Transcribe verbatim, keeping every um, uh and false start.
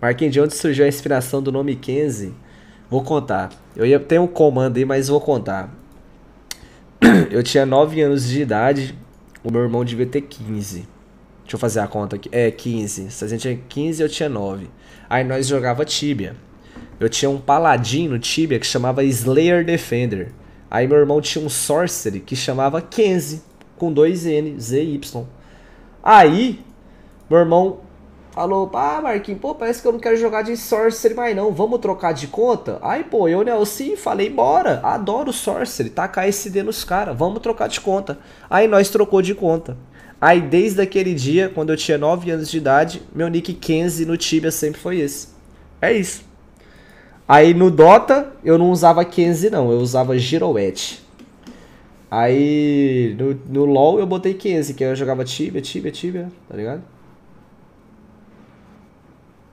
Marquinhos, de onde surgiu a inspiração do nome Kennzy? Vou contar. Eu ia ter um comando aí, mas vou contar. Eu tinha nove anos de idade, o meu irmão devia ter quinze. Deixa eu fazer a conta aqui. É, quinze. Se a gente tinha quinze, eu tinha nove. Aí nós jogava Tibia. Eu tinha um paladino no Tibia que chamava Slayer Defender. Aí meu irmão tinha um Sorcery que chamava Kennzy, com dois N, Z Y. Aí, meu irmão falou, ah, Marquinhos, pô, parece que eu não quero jogar de Sorcery mais não, vamos trocar de conta? Aí, pô, eu, Nelson, falei, bora, adoro Sorcery, tacar esse D nos caras, vamos trocar de conta. Aí nós trocou de conta. Aí, desde aquele dia, quando eu tinha nove anos de idade, meu nick Kennzy no Tibia sempre foi esse. É isso. Aí no Dota, eu não usava Kennzy não, eu usava Giroette. Aí no, no LoL eu botei Kennzy, que eu jogava Tibia, Tibia, Tibia, tá ligado?